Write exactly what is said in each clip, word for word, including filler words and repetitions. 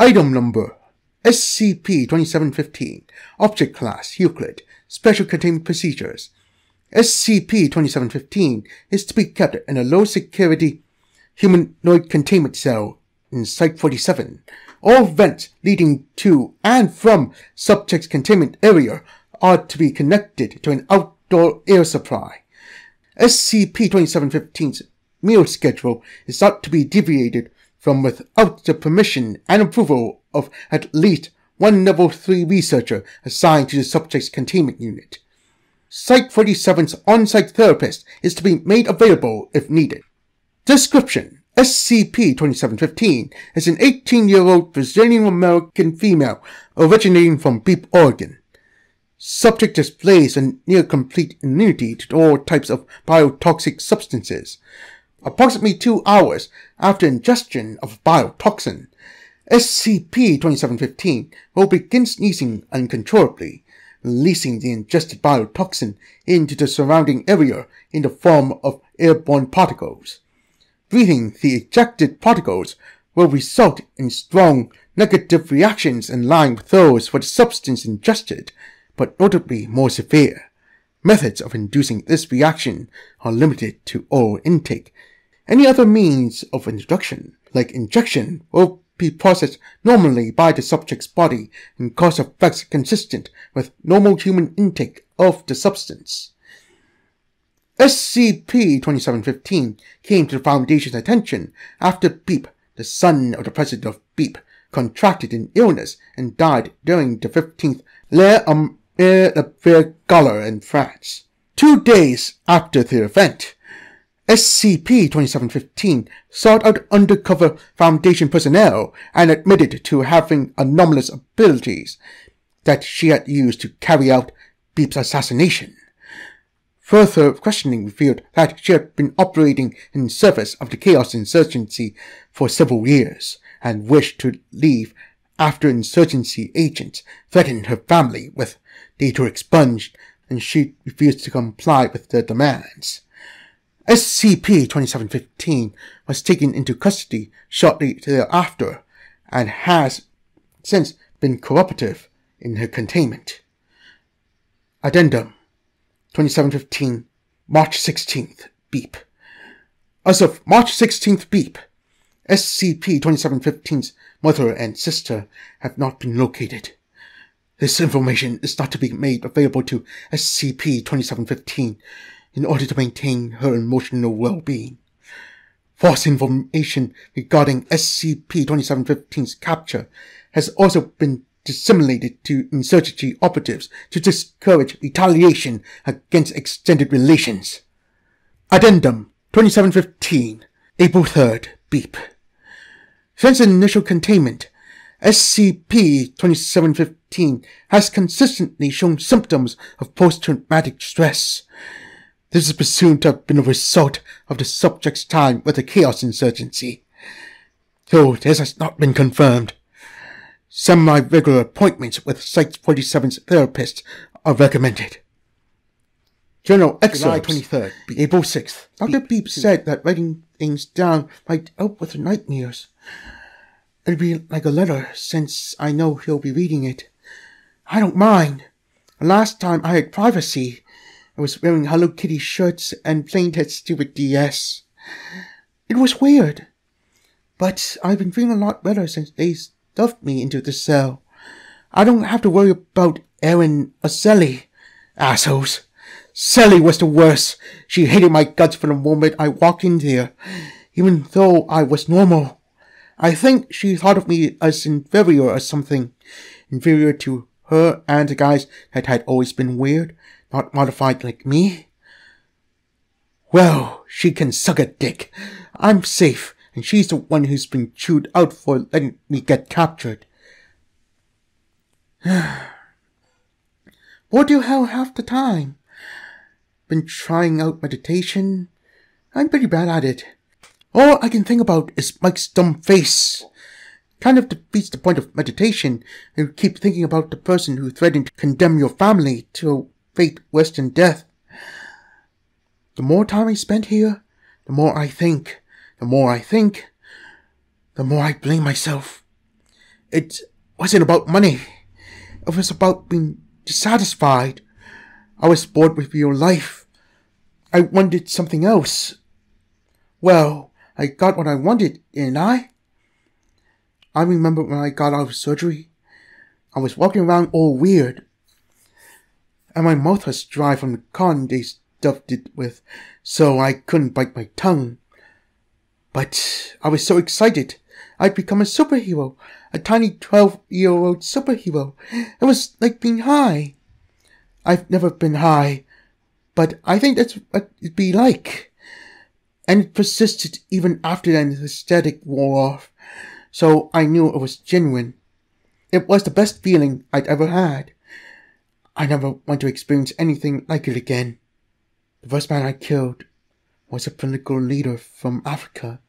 Item number S C P twenty-seven fifteen. Object class Euclid. Special containment procedures. S C P twenty-seven fifteen is to be kept in a low security humanoid containment cell in Site forty-seven. All vents leading to and from subject's containment area are to be connected to an outdoor air supply. S C P twenty-seven fifteen's meal schedule is not to be deviated from without the permission and approval of at least one Level three researcher assigned to the subject's containment unit. Site forty-seven's on-site therapist is to be made available if needed. Description: S C P twenty-seven fifteen is an eighteen-year-old Brazilian-American female originating from Beep, Oregon. Subject displays a near-complete immunity to all types of biotoxic substances. Approximately two hours after ingestion of biotoxin, S C P twenty-seven fifteen will begin sneezing uncontrollably, releasing the ingested biotoxin into the surrounding area in the form of airborne particles. Breathing the ejected particles will result in strong negative reactions in line with those for the substance ingested, but notably more severe. Methods of inducing this reaction are limited to oral intake. Any other means of introduction, like injection, will be processed normally by the subject's body and cause effects consistent with normal human intake of the substance. S C P twenty-seven fifteen came to the Foundation's attention after Beep, the son of the president of Beep, contracted an illness and died during the fifteenth Pyrénées Galler in France. Two days after the event, S C P twenty-seven fifteen sought out undercover Foundation personnel and admitted to having anomalous abilities that she had used to carry out Beep's assassination. Further questioning revealed that she had been operating in service of the Chaos Insurgency for several years and wished to leave after insurgency agents threatened her family with data expunged, and she refused to comply with their demands. S C P twenty-seven fifteen was taken into custody shortly thereafter and has since been cooperative in her containment. Addendum twenty-seven fifteen, March sixteenth, Beep. As of March sixteenth, Beep, S C P twenty-seven fifteen's mother and sister have not been located. This information is not to be made available to S C P twenty-seven fifteen. In order to maintain her emotional well-being. False information regarding S C P twenty-seven fifteen's capture has also been disseminated to insurgency operatives to discourage retaliation against extended relations. Addendum twenty-seven fifteen, April third, Beep. Since initial containment, S C P twenty-seven fifteen has consistently shown symptoms of post-traumatic stress. This is presumed to have been a result of the subject's time with the Chaos Insurgency, though this has not been confirmed. Semi-regular appointments with Site forty-seven's therapists are recommended. Journal excerpts, July twenty-third, Beep. April sixth. Doctor Beep, Beep said that writing things down might help with nightmares. It'd be like a letter, since I know he'll be reading it. I don't mind. Last time I had privacy. I was wearing Hello Kitty shirts and playing that stupid D S. It was weird. But I've been feeling a lot better since they stuffed me into the cell. I don't have to worry about Erin or Sally. Assholes. Sally was the worst. She hated my guts from the moment I walked in there, even though I was normal. I think she thought of me as inferior or something. Inferior to her and the guys that had always been weird. Not modified like me? Well, she can suck a dick. I'm safe, and she's the one who's been chewed out for letting me get captured. What do hell half the time? Been trying out meditation? I'm pretty bad at it. All I can think about is Mike's dumb face. Kind of defeats the point of meditation, and you keep thinking about the person who threatened to condemn your family to fate worse than death. The more time I spent here, the more I think, the more I think, the more I blame myself. It wasn't about money. It was about being dissatisfied. I was bored with your life. I wanted something else. Well, I got what I wanted, didn't I? I remember when I got out of surgery, I was walking around all weird. And my mouth was dry from the cotton they stuffed it with, so I couldn't bite my tongue. But I was so excited. I'd become a superhero, a tiny twelve-year-old superhero. It was like being high. I've never been high, but I think that's what it'd be like. And it persisted even after the anesthetic wore off, so I knew it was genuine. It was the best feeling I'd ever had. I never want to experience anything like it again. The first man I killed was a political leader from Africa.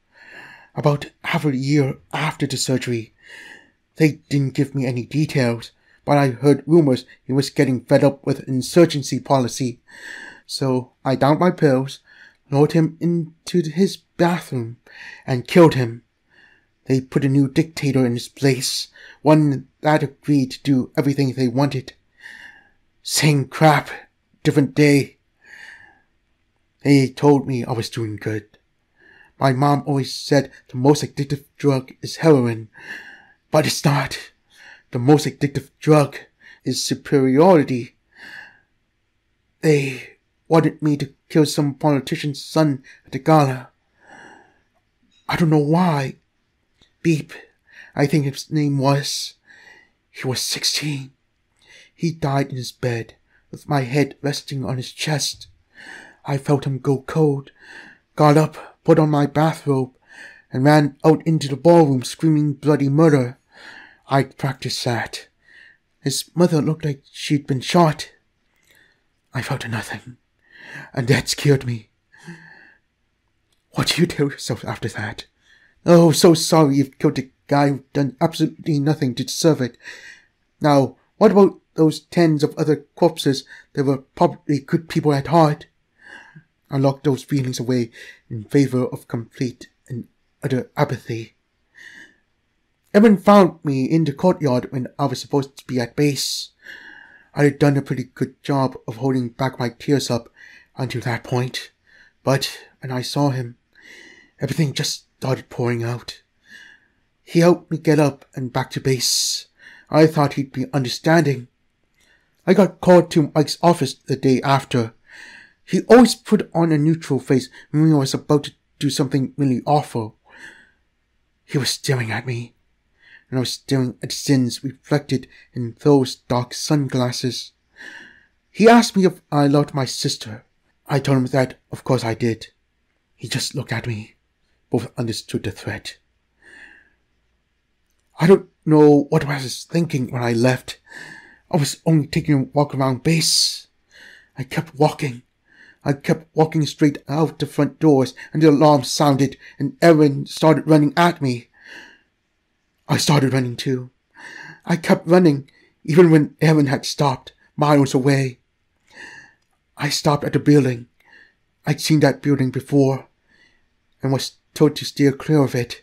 About half a year after the surgery, they didn't give me any details, but I heard rumors he was getting fed up with insurgency policy. So I downed my pills, lured him into his bathroom, and killed him. They put a new dictator in his place, one that agreed to do everything they wanted. Same crap, different day. They told me I was doing good. My mom always said the most addictive drug is heroin, but it's not. The most addictive drug is superiority. They wanted me to kill some politician's son at the gala. I don't know why. Beep, I think his name was. He was sixteen. He died in his bed, with my head resting on his chest. I felt him go cold, got up, put on my bathrobe, and ran out into the ballroom screaming bloody murder. I'd practiced that. His mother looked like she'd been shot. I felt nothing, and that scared me. What do you tell yourself after that? Oh, so sorry you've killed a guy who'd done absolutely nothing to deserve it. Now, what about those tens of other corpses that were probably good people at heart? I locked those feelings away in favor of complete and utter apathy. Evan found me in the courtyard when I was supposed to be at base. I had done a pretty good job of holding back my tears up until that point, but when I saw him, everything just started pouring out. He helped me get up and back to base. I thought he'd be understanding. I got called to Mike's office the day after. He always put on a neutral face when he was about to do something really awful. He was staring at me, and I was staring at sins reflected in those dark sunglasses. He asked me if I loved my sister. I told him that, of course I did. He just looked at me. Both understood the threat. I don't know what I was thinking when I left. I was only taking a walk around base. I kept walking. I kept walking straight out the front doors, and the alarm sounded, and Erin started running at me. I started running too. I kept running, even when Erin had stopped, miles away. I stopped at a building. I'd seen that building before, and was told to steer clear of it.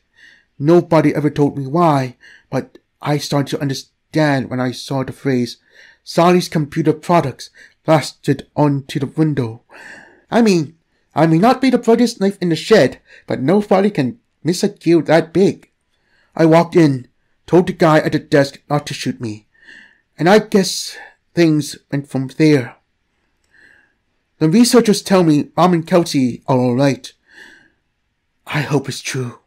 Nobody ever told me why, but I started to understand when I saw the phrase, Sally's computer products, plastered onto the window. I mean, I may not be the brightest knife in the shed, but nobody can miss a kill that big. I walked in, told the guy at the desk not to shoot me, and I guess things went from there. The researchers tell me Mom and Kelsey are all right. I hope it's true.